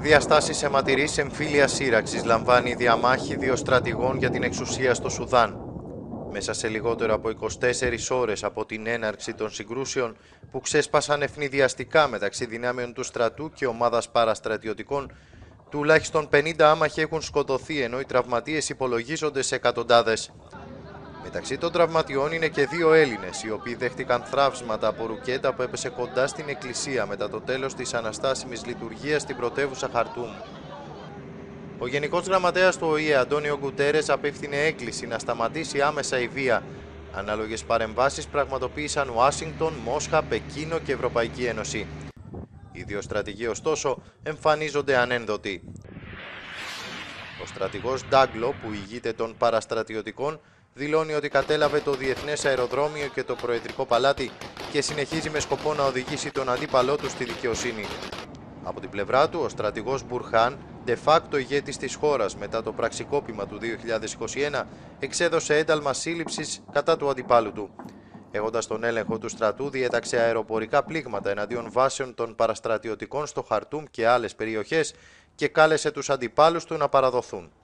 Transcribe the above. διαστάσεις αιματηρής εμφύλιας σύραξης λαμβάνει διαμάχη δύο στρατηγών για την εξουσία στο Σουδάν. Μέσα σε λιγότερο από 24 ώρες από την έναρξη των συγκρούσεων που ξέσπασαν ευνηδιαστικά μεταξύ δυνάμεων του στρατού και ομάδας παραστρατιωτικών, τουλάχιστον 50 άμαχοι έχουν σκοτωθεί ενώ οι τραυματίες υπολογίζονται σε εκατοντάδες. Μεταξύ των τραυματιών είναι και δύο Έλληνες, οι οποίοι δέχτηκαν θραύσματα από ρουκέτα που έπεσε κοντά στην εκκλησία μετά το τέλος της αναστάσιμης λειτουργίας στην πρωτεύουσα Χαρτούμ. Ο Γενικός Γραμματέας του ΟΗΕ, Αντώνιο Γκουτέρες, απεύθυνε έκκληση να σταματήσει άμεσα η βία. Ανάλογες παρεμβάσεις πραγματοποίησαν Ουάσιγκτον, Μόσχα, Πεκίνο και Ευρωπαϊκή Ένωση. Οι δύο στρατηγοί, ωστόσο, εμφανίζονται ανένδοτοι. Ο στρατηγός Ντάγκλο, που ηγείται των παραστρατιωτικών, δηλώνει ότι κατέλαβε το Διεθνές Αεροδρόμιο και το Προεδρικό Παλάτι και συνεχίζει με σκοπό να οδηγήσει τον αντίπαλό του στη δικαιοσύνη. Από την πλευρά του, ο στρατηγός Μπουρχάν, de facto ηγέτης της χώρας μετά το πραξικόπημα του 2021, εξέδωσε ένταλμα σύλληψης κατά του αντιπάλου του. Έχοντας τον έλεγχο του στρατού, διέταξε αεροπορικά πλήγματα εναντίον βάσεων των παραστρατιωτικών στο Χαρτούμ και άλλες περιοχές και κάλεσε τους αντιπάλους του να παραδοθούν.